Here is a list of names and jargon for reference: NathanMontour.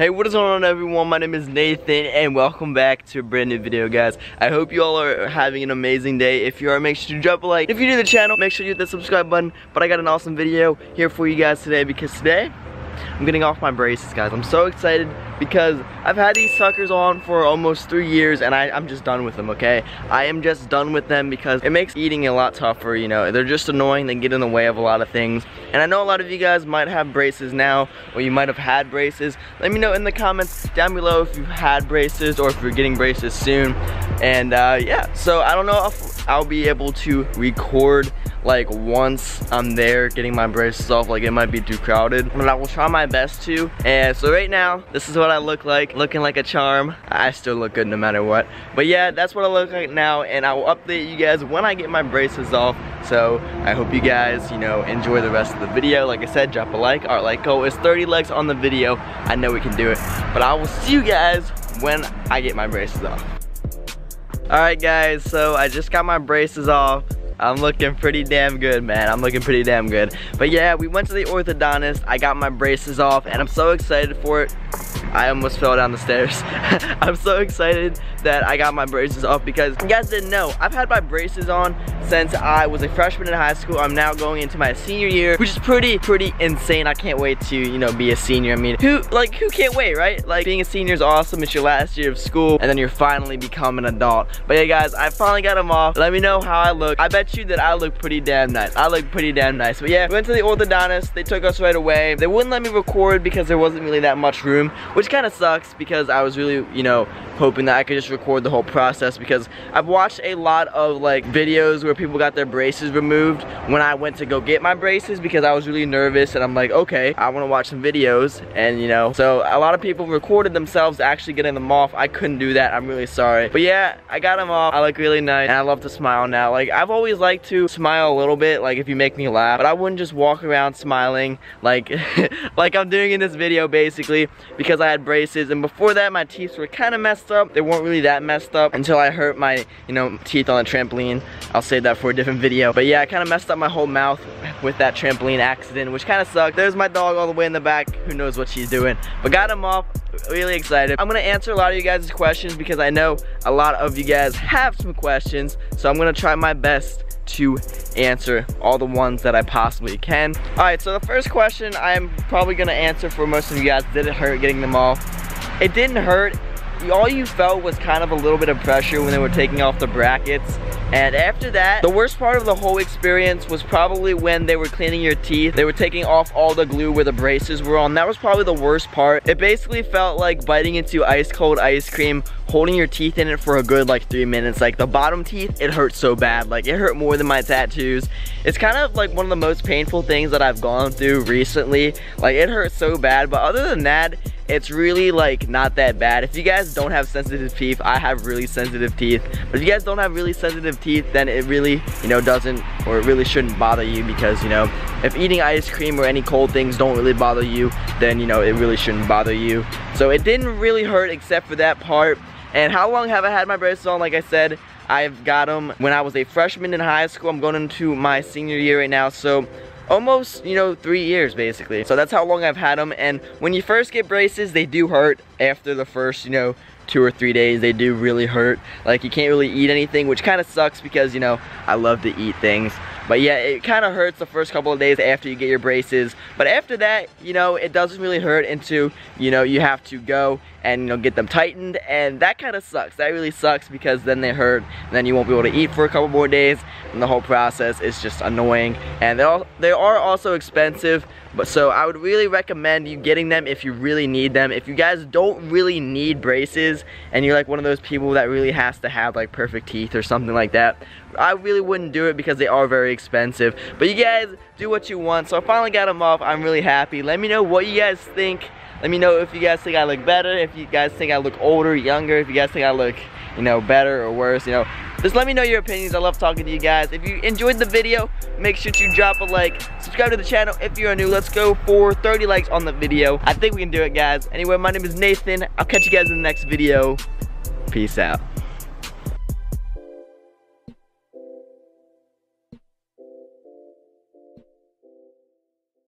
Hey, what is going on everyone? My name is Nathan and welcome back to a brand new video, guys. I hope you all are having an amazing day. If you are, make sure to drop a like. If you're new to the channel, make sure you hit the subscribe button. But I got an awesome video here for you guys today because today I'm getting off my braces, guys. I'm so excited because I've had these suckers on for almost 3 years and I'm just done with them, okay? I am just done with them because it makes eating a lot tougher, you know. They're just annoying, they get in the way of a lot of things. And I know a lot of you guys might have braces now, or you might have had braces. Let me know in the comments down below if you've had braces or if you're getting braces soon. And yeah, so I don't know if I'll be able to record like once I'm there getting my braces off, like it might be too crowded, but I will try my best to. And so right now, this is what I look like, looking like a charm. I still look good no matter what, but yeah, that's what I look like now, and I will update you guys when I get my braces off. So I hope you guys, you know, enjoy the rest of the video. Like I said, drop a like. Our like goal is 30 likes on the video. I know we can do it, but I will see you guys when I get my braces off. Alright guys, so I just got my braces off. I'm looking pretty damn good, man. I'm looking pretty damn good. But yeah, we went to the orthodontist. I got my braces off and I'm so excited for it. I almost fell down the stairs. I'm so excited that I got my braces off because you guys didn't know, I've had my braces on since I was a freshman in high school. I'm now going into my senior year, which is pretty insane. I can't wait to, you know, be a senior. I mean, who can't wait, right? Like, being a senior is awesome. It's your last year of school and then you're finally becoming an adult. But yeah, guys, I finally got them off. Let me know how I look. I bet you that I look pretty damn nice. I look pretty damn nice. But yeah, we went to the orthodontist. They took us right away. They wouldn't let me record because there wasn't really that much room, which kind of sucks because I was really, you know, hoping that I could just record the whole process because I've watched a lot of like videos where people got their braces removed when I went to go get my braces because I was really nervous and I'm like, okay, I want to watch some videos, and you know, so a lot of people recorded themselves actually getting them off. I couldn't do that. I'm really sorry. But yeah, I got them off. I look really nice and I love to smile now. Like, I've always liked to smile a little bit, like if you make me laugh, but I wouldn't just walk around smiling like like I'm doing in this video basically because I had braces. And before that, my teeth were kind of messed up. They weren't really that messed up until I hurt my, you know, teeth on a trampoline. I'll save that for a different video. But yeah, I kind of messed up my whole mouth with that trampoline accident, which kind of sucked. There's my dog all the way in the back. Who knows what she's doing? But got him off. Really excited. I'm gonna answer a lot of you guys' questions because I know a lot of you guys have some questions. So I'm gonna try my best to answer all the ones that I possibly can. Alright, so the first question I'm probably gonna answer for most of you guys: did it hurt getting them off? It didn't hurt. All you felt was kind of a little bit of pressure when they were taking off the brackets. And after that, the worst part of the whole experience was probably when they were cleaning your teeth. They were taking off all the glue where the braces were on. That was probably the worst part. It basically felt like biting into ice cold ice cream, holding your teeth in it for a good like 3 minutes. Like, the bottom teeth, it hurt so bad. Like, it hurt more than my tattoos. It's kind of like one of the most painful things that I've gone through recently. Like, it hurt so bad, but other than that, it's really like not that bad. If you guys don't have sensitive teeth, I have really sensitive teeth. But if you guys don't have really sensitive teeth, then it really, you know, doesn't, or it really shouldn't bother you because, you know, if eating ice cream or any cold things don't really bother you, then, you know, it really shouldn't bother you. So it didn't really hurt except for that part. And how long have I had my braces on? Like I said, I've got them when I was a freshman in high school. I'm going into my senior year right now, so almost, you know, 3 years basically. So that's how long I've had them. And when you first get braces, they do hurt after the first, you know, 2 or 3 days. They do really hurt. Like, you can't really eat anything, which kind of sucks because, you know, I love to eat things. But yeah, it kind of hurts the first couple of days after you get your braces. But after that, you know, it doesn't really hurt until, you know, you have to go and, you know, get them tightened. And that kind of sucks. That really sucks because then they hurt and then you won't be able to eat for a couple more days. And the whole process is just annoying. And they are also expensive. But so I would really recommend you getting them if you really need them. If you guys don't really need braces and you're like one of those people that really has to have like perfect teeth or something like that, I really wouldn't do it because they are very expensive. But you guys do what you want. So I finally got them off. I'm really happy. Let me know what you guys think. Let me know if you guys think I look better, if you guys think I look older, younger, if you guys think I look, you know, better or worse, you know. Just let me know your opinions. I love talking to you guys. If you enjoyed the video, make sure to drop a like. Subscribe to the channel if you're new. Let's go for 30 likes on the video. I think we can do it, guys. Anyway, my name is Nathan. I'll catch you guys in the next video. Peace out.